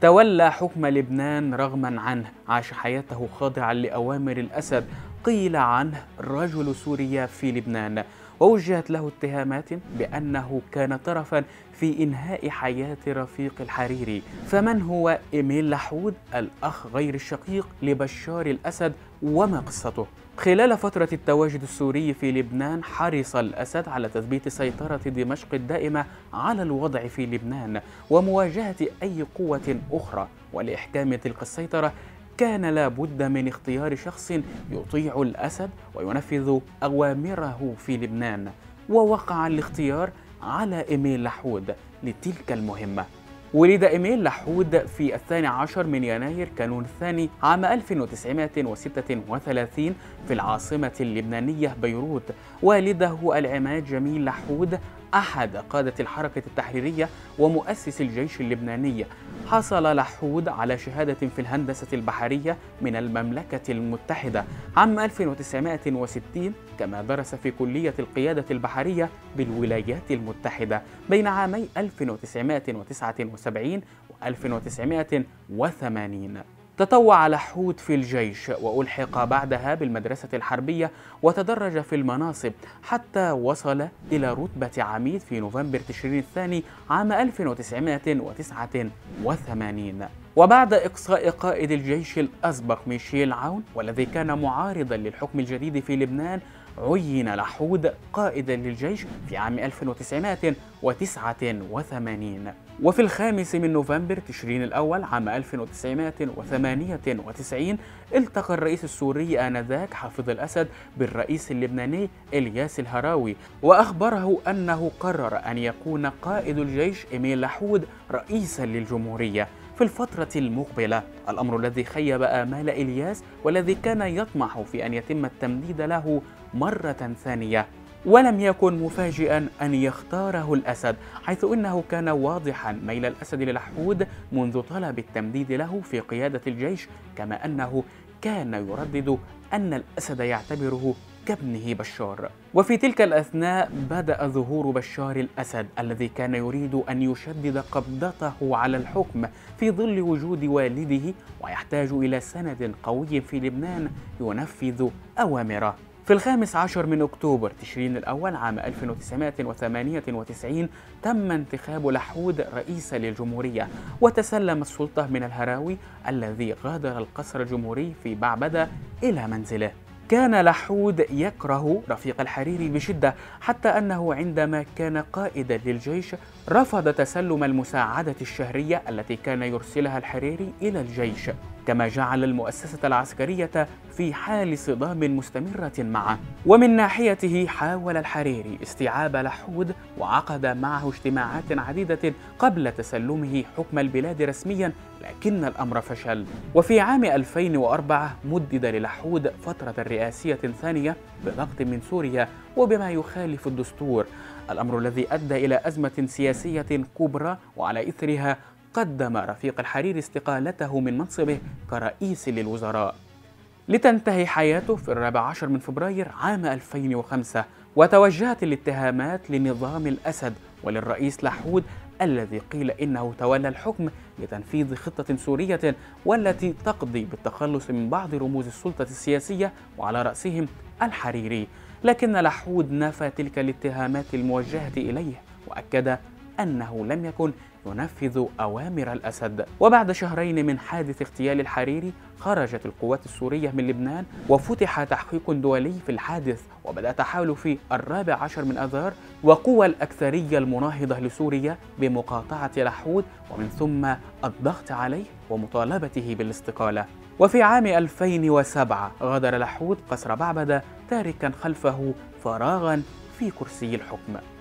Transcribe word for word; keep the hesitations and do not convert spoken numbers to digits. تولى حكم لبنان رغما عنه، عاش حياته خاضعا لأوامر الأسد، قيل عنه رجل سوريا في لبنان، ووجهت له اتهامات بأنه كان طرفا في إنهاء حياة رفيق الحريري. فمن هو إميل لحود الأخ غير الشقيق لبشار الأسد وما قصته؟ خلال فترة التواجد السوري في لبنان حرص الأسد على تثبيت سيطرة دمشق الدائمة على الوضع في لبنان ومواجهة أي قوة أخرى، ولإحكام تلك السيطرة كان لابد من اختيار شخص يطيع الأسد وينفذ أوامره في لبنان، ووقع الاختيار على إميل لحود لتلك المهمة. ولد إميل لحود في الثاني عشر من يناير كانون الثاني عام ألف وتسعمائة وستة وثلاثين في العاصمة اللبنانية بيروت. والده العماد جميل لحود أحد قادة الحركة التحريرية ومؤسس الجيش اللبناني. حصل لحود على شهادة في الهندسة البحرية من المملكة المتحدة عام ألف وتسعمائة وستين، كما درس في كلية القيادة البحرية بالولايات المتحدة بين عامي ألف وتسعمائة وتسعة وسبعين و ألف وتسعمائة وثمانين. تطوع لحود في الجيش وألحق بعدها بالمدرسة الحربية وتدرج في المناصب حتى وصل إلى رتبة عميد في نوفمبر تشرين الثاني عام ألف وتسعمائة وتسعة وثمانين. وبعد إقصاء قائد الجيش الأسبق ميشيل عون والذي كان معارضا للحكم الجديد في لبنان، عين لحود قائدا للجيش في عام ألف وتسعمائة وتسعة وثمانين. وفي الخامس من نوفمبر تشرين الأول عام ألف وتسعمائة وثمانية وتسعين التقى الرئيس السوري آنذاك حافظ الأسد بالرئيس اللبناني إلياس الهراوي، وأخبره أنه قرر أن يكون قائد الجيش إميل لحود رئيسا للجمهورية في الفترة المقبلة، الأمر الذي خيب آمال إلياس والذي كان يطمح في أن يتم التمديد له مرة ثانية. ولم يكن مفاجئا أن يختاره الأسد، حيث إنه كان واضحا ميل الأسد للحود منذ طلب التمديد له في قيادة الجيش، كما أنه كان يردد أن الأسد يعتبره كابنه بشار. وفي تلك الأثناء بدأ ظهور بشار الأسد الذي كان يريد أن يشدد قبضته على الحكم في ظل وجود والده، ويحتاج إلى سند قوي في لبنان ينفذ أوامره. في الخامس عشر من أكتوبر تشرين الأول عام ألف وتسعمائة وثمانية وتسعين تم انتخاب لحود رئيسا للجمهورية، وتسلم السلطة من الهراوي الذي غادر القصر الجمهوري في بعبدة إلى منزله. كان لحود يكره رفيق الحريري بشدة، حتى أنه عندما كان قائدا للجيش رفض تسلم المساعدة الشهرية التي كان يرسلها الحريري إلى الجيش، كما جعل المؤسسة العسكرية في حال صدام مستمرة معه. ومن ناحيته حاول الحريري استيعاب لحود وعقد معه اجتماعات عديدة قبل تسلمه حكم البلاد رسميا، لكن الأمر فشل. وفي عام ألفين وأربعة مدد للحود فترة رئاسية ثانية بضغط من سوريا وبما يخالف الدستور، الأمر الذي أدى إلى أزمة سياسية كبرى، وعلى إثرها قدم رفيق الحريري استقالته من منصبه كرئيس للوزراء، لتنتهي حياته في الرابع عشر من فبراير عام ألفين وخمسة. وتوجهت الاتهامات لنظام الأسد وللرئيس لحود الذي قيل إنه تولى الحكم لتنفيذ خطة سورية والتي تقضي بالتخلص من بعض رموز السلطة السياسية وعلى رأسهم الحريري، لكن لحود نفى تلك الاتهامات الموجهة إليه وأكد أنه لم يكن ينفذ أوامر الأسد. وبعد شهرين من حادث اغتيال الحريري خرجت القوات السورية من لبنان، وفتح تحقيق دولي في الحادث، وبدأ تحالف الرابع عشر من أذار وقوى الأكثرية المناهضة لسوريا بمقاطعة لحود ومن ثم الضغط عليه ومطالبته بالاستقالة. وفي عام ألفين وسبعة غادر لحود قصر بعبدة تاركا خلفه فراغا في كرسي الحكم.